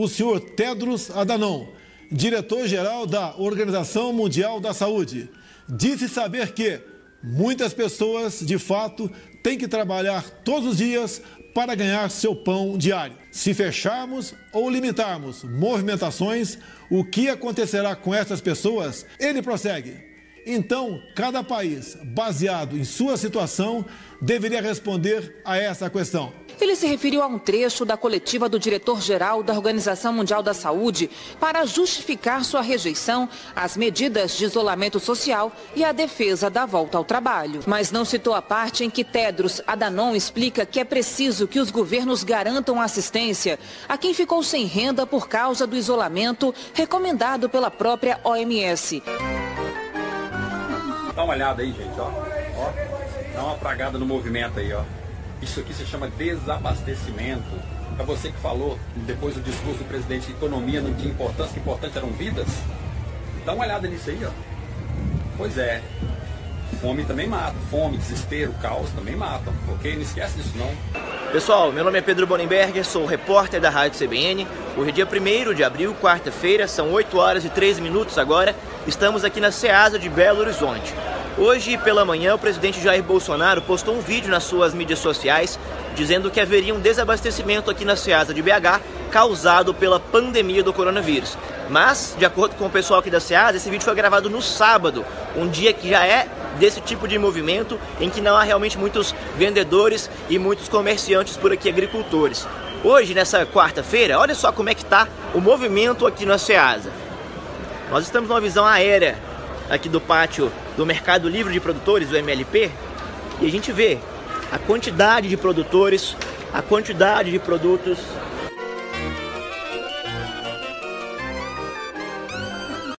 o senhor Tedros Adhanom, diretor-geral da Organização Mundial da Saúde, disse saber que muitas pessoas, de fato, têm que trabalhar todos os dias para ganhar seu pão diário. Se fecharmos ou limitarmos movimentações, o que acontecerá com essas pessoas? Ele prossegue. Então, cada país, baseado em sua situação, deveria responder a essa questão. Ele se referiu a um trecho da coletiva do diretor-geral da Organização Mundial da Saúde para justificar sua rejeição às medidas de isolamento social e à defesa da volta ao trabalho. Mas não citou a parte em que Tedros Adhanom explica que é preciso que os governos garantam assistência a quem ficou sem renda por causa do isolamento recomendado pela própria OMS. Dá uma olhada aí, gente, ó. Dá uma pragada no movimento aí, ó. Isso aqui se chama desabastecimento. Pra você que falou, depois do discurso do presidente, que economia não tinha importância, que importante eram vidas, dá uma olhada nisso aí, ó. Pois é, fome também mata. Fome, desespero, caos também matam, ok? Não esquece disso, não. Pessoal, meu nome é Pedro Bonenberger, sou repórter da Rádio CBN. Hoje é dia 1º de abril, quarta-feira, são 8h03 agora. Estamos aqui na Ceasa de Belo Horizonte. Hoje pela manhã, o presidente Jair Bolsonaro postou um vídeo nas suas mídias sociais dizendo que haveria um desabastecimento aqui na Ceasa de BH causado pela pandemia do coronavírus. Mas, de acordo com o pessoal aqui da Ceasa, esse vídeo foi gravado no sábado, um dia que já é desse tipo de movimento em que não há realmente muitos vendedores e muitos comerciantes por aqui, agricultores. Hoje, nessa quarta-feira, olha só como é que está o movimento aqui na Ceasa. Nós estamos numa visão aérea aqui do pátio do Mercado Livre de Produtores, o MLP, e a gente vê a quantidade de produtores, a quantidade de produtos